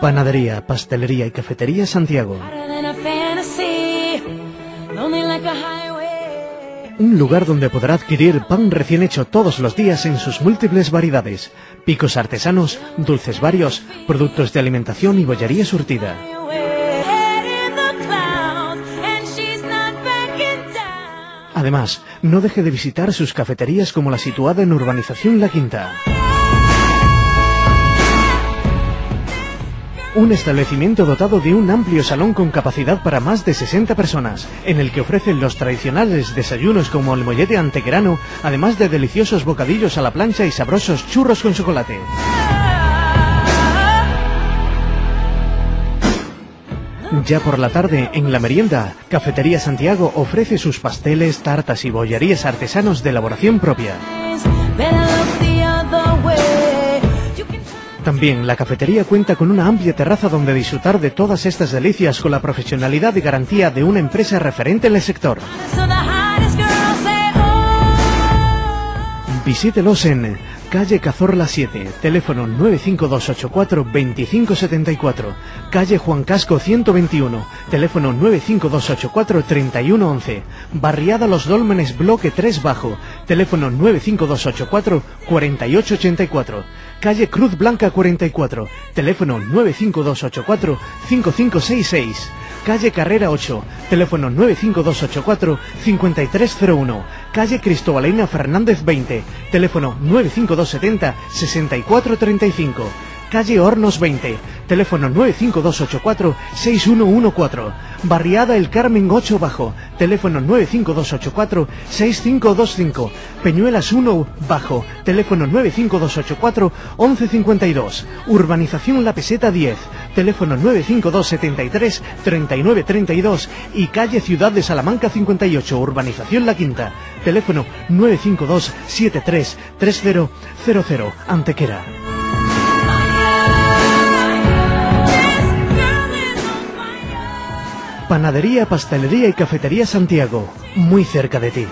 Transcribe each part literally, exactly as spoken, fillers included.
Panadería, pastelería y cafetería Santiago. Un lugar donde podrá adquirir pan recién hecho todos los días en sus múltiples variedades, picos artesanos, dulces varios, productos de alimentación y bollería surtida. Además, no deje de visitar sus cafeterías como la situada en Urbanización La Quinta. Un establecimiento dotado de un amplio salón con capacidad para más de sesenta personas, en el que ofrecen los tradicionales desayunos como el mollete antequerano, además de deliciosos bocadillos a la plancha y sabrosos churros con chocolate. Ya por la tarde, en la merienda, Cafetería Santiago ofrece sus pasteles, tartas y bollerías artesanos de elaboración propia. También la cafetería cuenta con una amplia terraza donde disfrutar de todas estas delicias con la profesionalidad y garantía de una empresa referente en el sector. Visítelos en calle Cazorla siete, teléfono nueve cinco dos ocho cuatro dos cinco siete cuatro, calle Juan Casco ciento veintiuno, teléfono nueve cinco dos ocho cuatro tres uno uno uno, barriada Los Dólmenes bloque tres bajo, teléfono nueve cinco dos ocho cuatro cuatro ocho ocho cuatro, calle Cruz Blanca cuarenta y cuatro, teléfono nueve cinco dos ocho cuatro cinco cinco seis seis, calle Carrera ocho, teléfono nueve cinco dos ocho cuatro cinco tres cero uno, calle Cristobalina Fernández veinte, teléfono nueve cinco dos setenta sesenta y cuatro treinta y cinco, calle Hornos veinte, teléfono nueve cinco dos ocho cuatro seis uno uno cuatro, barriada El Carmen ocho bajo, teléfono nueve cinco dos ocho cuatro seis cinco dos cinco, Peñuelas uno bajo, teléfono nueve cinco dos ocho cuatro once cincuenta y dos, Urbanización La Peseta diez, teléfono nueve cinco dos setenta y tres treinta y nueve treinta y dos y calle Ciudad de Salamanca cincuenta y ocho, Urbanización La Quinta, teléfono nueve cinco dos setenta y tres treinta cero cero, Antequera. Panadería, pastelería y cafetería Santiago, muy cerca de ti.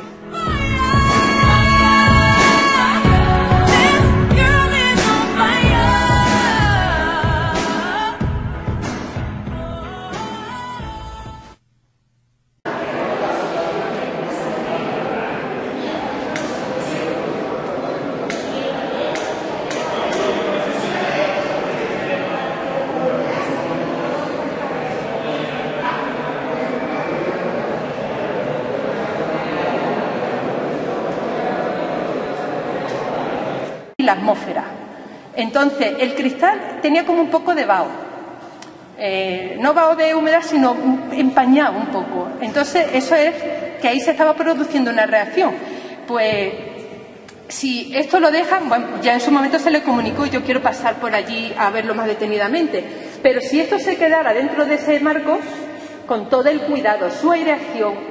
La atmósfera. Entonces, el cristal tenía como un poco de vaho, eh, no vaho de humedad, sino empañado un poco. Entonces, eso es que ahí se estaba produciendo una reacción. Pues, si esto lo dejan, bueno, ya en su momento se le comunicó, yo quiero pasar por allí a verlo más detenidamente. Pero si esto se quedara dentro de ese marco, con todo el cuidado, su aireación,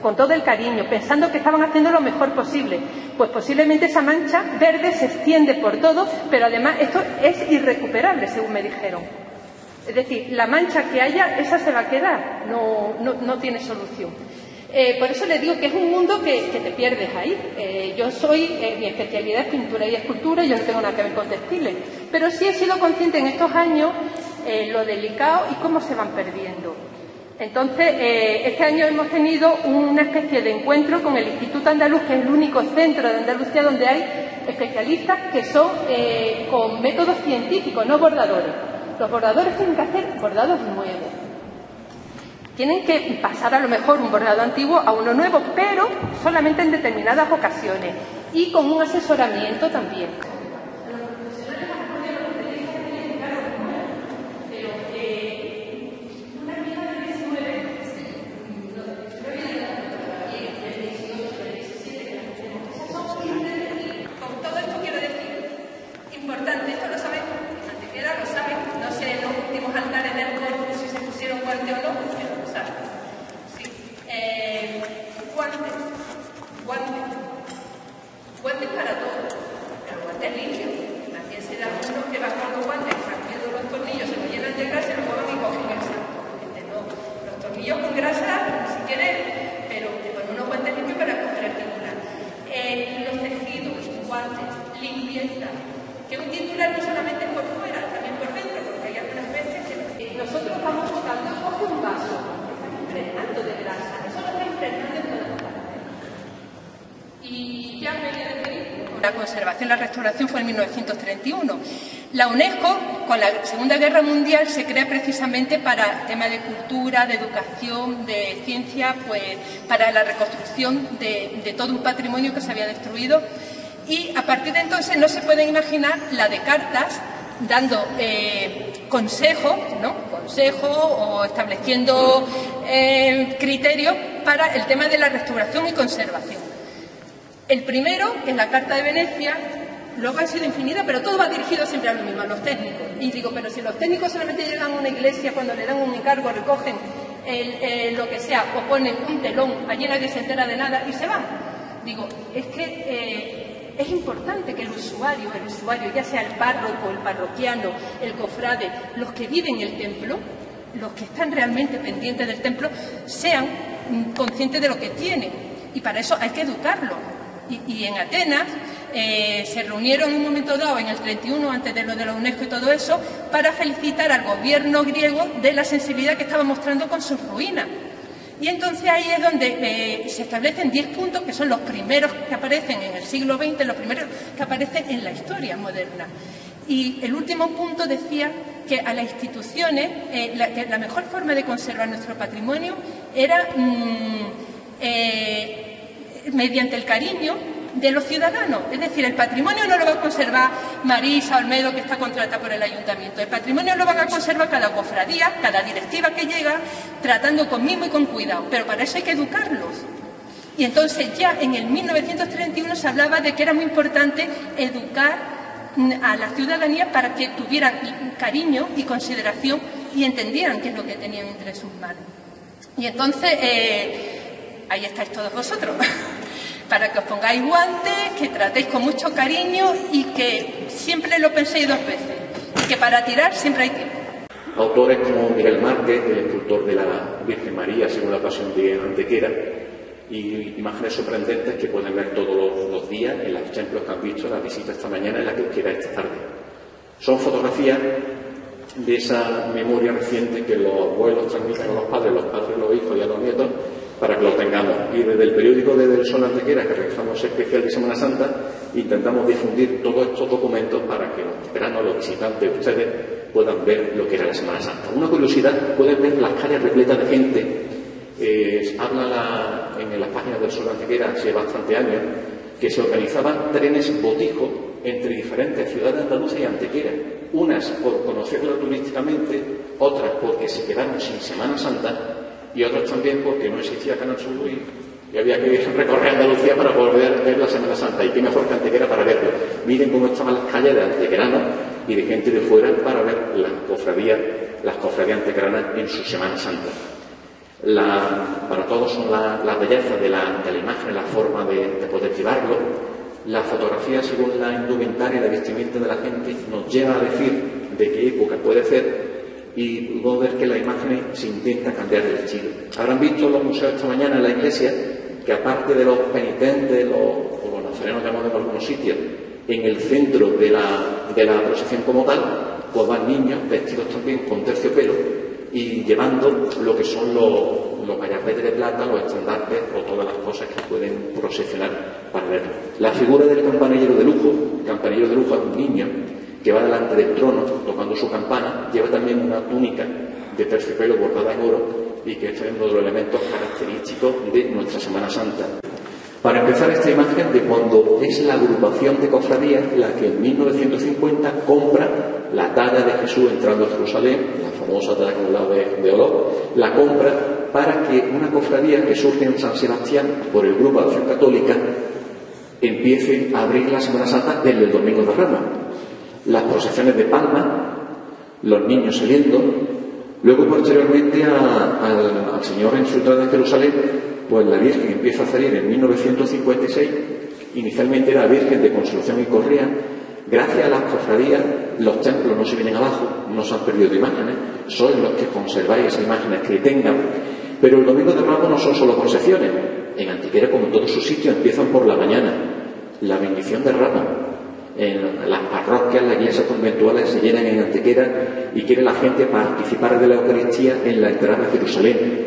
con todo el cariño, pensando que estaban haciendo lo mejor posible, pues posiblemente esa mancha verde se extiende por todo, pero además esto es irrecuperable, según me dijeron. Es decir, la mancha que haya, esa se va a quedar, no, no, no tiene solución. Eh, por eso les digo que es un mundo que, que te pierdes ahí. Eh, yo soy, eh, mi especialidad es pintura y escultura, yo no tengo nada que ver con textiles, pero sí he sido consciente en estos años eh, lo delicado y cómo se van perdiendo. Entonces, eh, este año hemos tenido una especie de encuentro con el Instituto Andaluz, que es el único centro de Andalucía donde hay especialistas que son eh, con métodos científicos, no bordadores. Los bordadores tienen que hacer bordados nuevos. Tienen que pasar a lo mejor un bordado antiguo a uno nuevo, pero solamente en determinadas ocasiones y con un asesoramiento también. Guantes para todos, guantes la conservación y la restauración fue en mil novecientos treinta y uno. La UNESCO, con la Segunda Guerra Mundial, se crea precisamente para temas de cultura, de educación, de ciencia, pues para la reconstrucción de, de todo un patrimonio que se había destruido. Y a partir de entonces no se pueden imaginar la de Cartas dando eh, consejo, ¿no? consejo o estableciendo eh, criterios para el tema de la restauración y conservación. El primero es la Carta de Venecia. Luego han sido infinitas, pero todo va dirigido siempre a lo mismo, a los técnicos. Y digo, pero si los técnicos solamente llegan a una iglesia cuando le dan un encargo, recogen el, el, lo que sea, o ponen un telón, allí nadie se entera de nada y se van. Digo, es que eh, es importante que el usuario, el usuario, ya sea el párroco, el parroquiano, el cofrade, los que viven el templo, los que están realmente pendientes del templo, sean conscientes de lo que tienen. Y para eso hay que educarlo. Y, y en Atenas... Eh, se reunieron en un momento dado, en el treinta y uno, antes de lo de la UNESCO y todo eso, para felicitar al gobierno griego de la sensibilidad que estaba mostrando con sus ruinas. Y entonces ahí es donde eh, se establecen diez puntos, que son los primeros que aparecen en el siglo veinte, los primeros que aparecen en la historia moderna. Y el último punto decía que a las instituciones, eh, la, que la mejor forma de conservar nuestro patrimonio era mm, eh, mediante el cariño de los ciudadanos. Es decir, el patrimonio no lo va a conservar Marisa Olmedo, que está contratada por el ayuntamiento. El patrimonio lo van a conservar cada cofradía, cada directiva que llega, tratando con mimo y con cuidado. Pero para eso hay que educarlos. Y entonces ya en el mil novecientos treinta y uno se hablaba de que era muy importante educar a la ciudadanía para que tuvieran cariño y consideración y entendieran qué es lo que tenían entre sus manos. Y entonces, eh, ahí estáis todos vosotros, para que os pongáis guantes, que tratéis con mucho cariño y que siempre lo penséis dos veces, y que para tirar siempre hay tiempo. Autores como Miguel Márquez, el escultor de la Virgen María según la Pasión de Antequera, y imágenes sorprendentes que pueden ver todos los, los días en los templos que han visto, en la visita esta mañana, en la que os queda esta tarde. Son fotografías de esa memoria reciente que los abuelos transmiten a los padres, los padres, los hijos y a los nietos, para que lo tengamos. Y desde el periódico de El Sol Antequera, que realizamos especial de Semana Santa, intentamos difundir todos estos documentos para que los veteranos, los visitantes, ustedes puedan ver lo que era la Semana Santa. Una curiosidad, pueden ver las calles repletas de gente. Eh, habla la, en las páginas del Sol Antequera hace bastante años que se organizaban trenes botijos entre diferentes ciudades andaluces y Antequera, unas por conocerla turísticamente, otras porque se quedaron sin Semana Santa, y otros también porque no existía Canal Sur y, y había que recorrer Andalucía para poder ver la Semana Santa, y qué mejor que Antequera para verlo. Miren cómo estaban las calles de antequeranos y de gente de fuera para ver las cofradías, las cofradías antequeranas en su Semana Santa. La, para todos son las la bellezas de la, de la imagen, la forma de, de poder llevarlo. La fotografía según la indumentaria y la vestimenta de la gente nos lleva a decir de qué época puede ser, y puedo ver que las imágenes se intenta cambiar de estilo. Habrán visto los museos esta mañana en la iglesia que, aparte de los penitentes, los, o los nazarenos llamamos en algunos sitios, en el centro de la, de la procesión como tal, pues van niños vestidos también con terciopelo y llevando lo que son los, los gallardetes de plata, los estandartes o todas las cosas que pueden procesionar para verlo. La figura del campanillero de lujo, campanillero de lujo es un niño que va delante del trono tocando su campana, lleva también una túnica de terciopelo bordada en oro, y que este es uno de los elementos característicos de nuestra Semana Santa. Para empezar, esta imagen de cuando es la agrupación de cofradías la que en mil novecientos cincuenta compra la talla de Jesús entrando a Jerusalén, la famosa talla con la de, de Olot, la compra para que una cofradía que surge en San Sebastián por el Grupo de Acción Católica empiece a abrir la Semana Santa desde el Domingo de Ramos. Las procesiones de palma, los niños saliendo, luego posteriormente a, a, al Señor en su entrada en Jerusalén, pues la Virgen empieza a salir en mil novecientos cincuenta y seis, inicialmente era la Virgen de Consolación y Correa. Gracias a las cofradías, los templos no se vienen abajo, no se han perdido imágenes, sois los que conserváis esas imágenes que tengan. Pero el Domingo de Ramos no son solo procesiones, en Antequera, como en todos sus sitios, empiezan por la mañana, la bendición de Ramos. En las parroquias, las iglesias conventuales se llenan en Antequera y quiere la gente participar de la Eucaristía en la entrada a Jerusalén.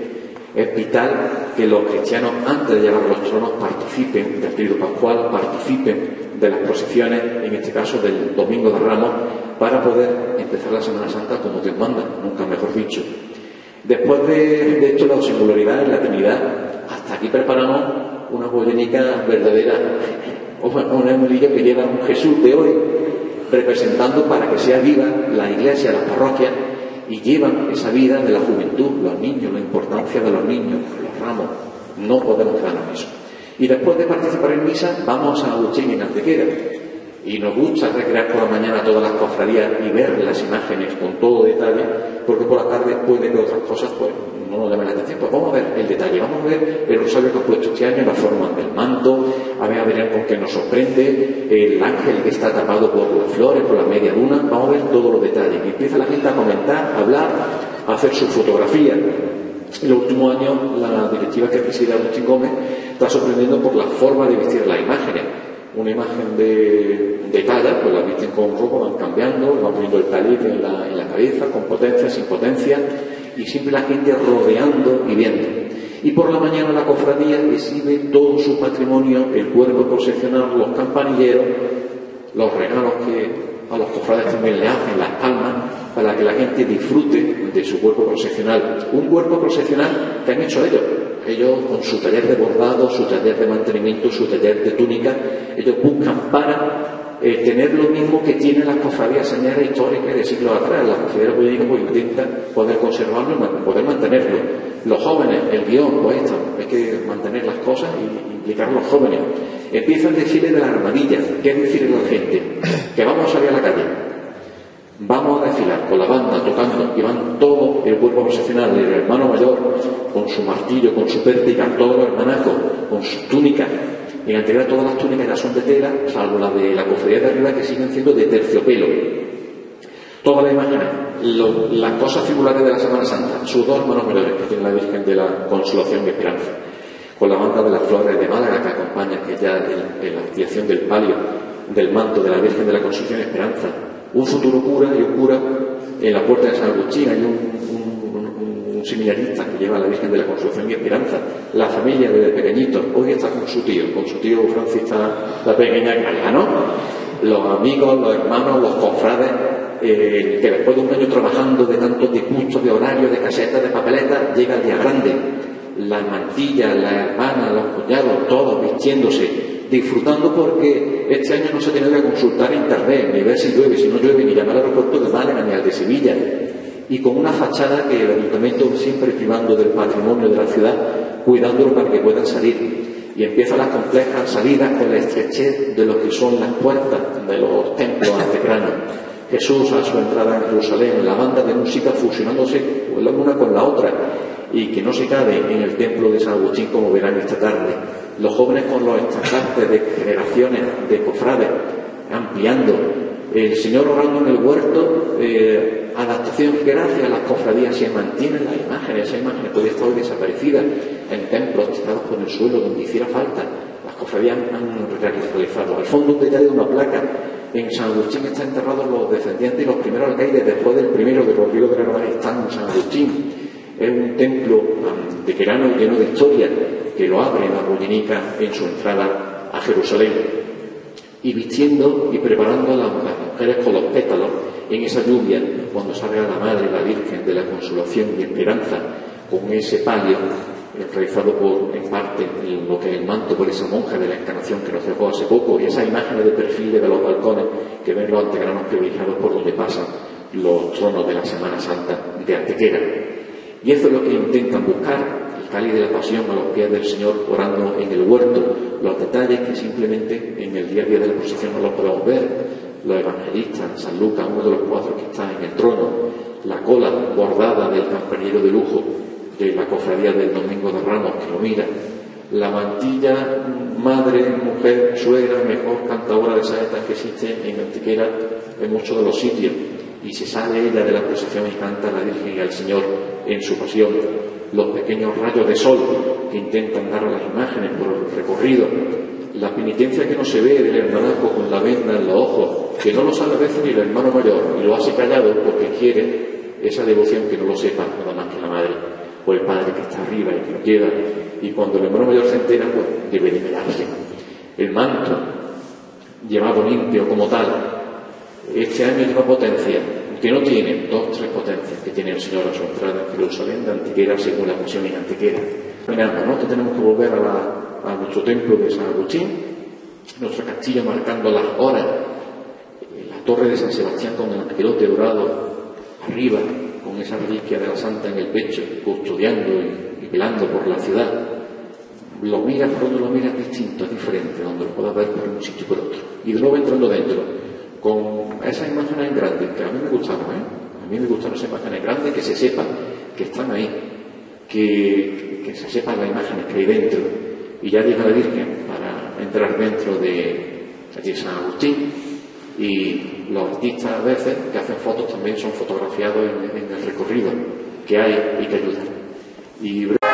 Es vital que los cristianos, antes de llegar a los tronos, participen del rito pascual, participen de las exposiciones, en este caso del Domingo de Ramos, para poder empezar la Semana Santa como Dios manda, nunca mejor dicho. Después de, de esto, la singularidad en la Trinidad, hasta aquí preparamos una bollónica verdadera, una homilía que lleva un Jesús de hoy, representando para que sea viva la iglesia, las parroquias, y llevan esa vida de la juventud, los niños, la importancia de los niños, los ramos. No podemos quedarnos en eso. Y después de participar en misa, vamos a San Agustín en Antequera. Y nos gusta recrear por la mañana todas las cofradías y ver las imágenes con todo detalle, porque por la tarde puede que otras cosas pues no nos llamen la atención. Pues vamos a ver el detalle, vamos a ver el rosario que ha puesto este año, la forma del manto, a ver a ver con qué nos sorprende, el ángel que está tapado por las flores, por la media luna. Vamos a ver todos los detalles. Y empieza la gente a comentar, a hablar, a hacer sus fotografías. En los últimos años, la directiva que preside Luchín Gómez está sorprendiendo por la forma de vestir las imágenes. Una imagen de, de talla, pues la visten con ropa, van cambiando, van poniendo el talit en la, en la cabeza, con potencia, sin potencia, y siempre la gente rodeando y viendo. Y por la mañana la cofradía exhibe todo su patrimonio, el cuerpo procesional, los campanilleros, los regalos que a los cofrades también le hacen, las palmas, para que la gente disfrute de su cuerpo procesional. Un cuerpo procesional que han hecho ellos. Ellos con su taller de bordado, su taller de mantenimiento, su taller de túnica, ellos buscan para eh, tener lo mismo que tienen las cofradías señales históricas de siglos atrás. Las cofradías políticas pues intentan poder conservarlo y poder mantenerlo. Los jóvenes, el guión, pues esto, hay que mantener las cosas y implicar a los jóvenes. Empieza el desfile de las armadillas. ¿Qué es decir a la gente? Que vamos a salir a la calle. Vamos a desfilar con la banda tocando, y van todo el cuerpo profesional, el hermano mayor con su martillo, con su pértiga, todos los hermanacos con sus túnicas. En Antequera todas las túnicas ya son de tela, salvo la de la cofradía de arriba, que siguen siendo de terciopelo. Todas las imágenes, lo, las cosas figurares de la Semana Santa, sus dos hermanos mayores que tiene la Virgen de la Consolación y Esperanza, con la banda de las flores de Málaga que acompaña, que ya en la activación del palio del manto de la Virgen de la Consolación y Esperanza. Un futuro cura y un cura en la puerta de San Agustín. Hay un, un, un, un seminarista que lleva a la Virgen de la Consolación y Esperanza. La familia desde pequeñitos. Hoy está con su tío, con su tío Francisca, la pequeña Carla, ¿no? Los amigos, los hermanos, los cofrades, eh, que después de un año trabajando de tantos disgustos, de horarios, de casetas, de papeletas, llega el día grande. Las mantillas, las hermanas, los cuñados, todos vistiéndose, disfrutando, porque este año no se tiene que consultar internet, ni ver si llueve, si no llueve, ni llamar al aeropuerto de Málaga, ni al de Sevilla. Y con una fachada que el ayuntamiento siempre privando del patrimonio de la ciudad, cuidándolo para que puedan salir. Y empiezan las complejas salidas con la estrechez de lo que son las puertas de los templos antequeranos. Jesús a su entrada en Jerusalén, la banda de música fusionándose la una con la otra, y que no se cabe en el templo de San Agustín, como verán esta tarde. Los jóvenes con los estandartes de generaciones de cofrades, ampliando. El Señor orando en el huerto, eh, adaptación, gracias a las cofradías se mantienen las imágenes. Esas imágenes podían estar hoy desaparecidas en templos tirados por el suelo donde hiciera falta. Las cofradías han realizado. Al fondo un detalle de una placa. En San Agustín están enterrados los descendientes y los primeros alcaides después del primero de Rodrigo de Granada, están en San Agustín. Es un templo antequerano lleno de historia, que lo abre la bollónica en su entrada a Jerusalén, y vistiendo y preparando a las mujeres con los pétalos en esa lluvia, cuando sale a la Madre, la Virgen de la Consolación y Esperanza, con ese palio realizado por, en parte, lo que es el manto por esa monja de la Encarnación que nos dejó hace poco, y esas imágenes de perfiles de los balcones que ven los antequeranos privilegiados por donde pasan los tronos de la Semana Santa de Antequera. Y eso es lo que intentan buscar, el cáliz de la pasión a los pies del Señor orando en el huerto, los detalles que simplemente en el día a día de la procesión no los podemos ver. Los evangelistas, San Lucas, uno de los cuatro que está en el trono, la cola bordada del campanero de lujo de la cofradía del Domingo de Ramos que lo mira, la mantilla madre, mujer, suegra, mejor cantadora de saetas que existe en Antequera en muchos de los sitios, y se sale ella de la procesión y canta a la Virgen y al Señor en su pasión. Los pequeños rayos de sol que intentan dar a las imágenes por el recorrido, la penitencia que no se ve del hermanaco con la venda en los ojos, que no lo sabe a veces ni el hermano mayor, y lo hace callado porque quiere esa devoción que no lo sepa nada más que la madre o el padre que está arriba y que lo lleva, y cuando el hermano mayor se entera, pues debe de mirarse. El manto, llevado limpio como tal. Este año lleva potencia, que no tiene dos, tres potencias que tiene el Señor a su entrada en Jerusalén de Antequera, según la misión en Antequera. Mirando, ¿no? Que tenemos que volver a, la, a nuestro templo de San Agustín, nuestro castillo marcando las horas, la torre de San Sebastián con el angelote dorado arriba, con esa reliquia de la Santa en el pecho, custodiando y, y velando por la ciudad. Lo miras por donde lo miras distinto, es diferente, donde lo puedas ver por un sitio y por otro. Y luego entrando dentro, con esas imágenes grandes, que a mí me gustaron, ¿eh? A mí me gustaron esas imágenes grandes, que se sepa que están ahí, que, que se sepan las imágenes que hay dentro. Y ya llega la Virgen para entrar dentro de, de San Agustín, y los artistas a veces que hacen fotos también son fotografiados en, en el recorrido que hay y que ayudan. Y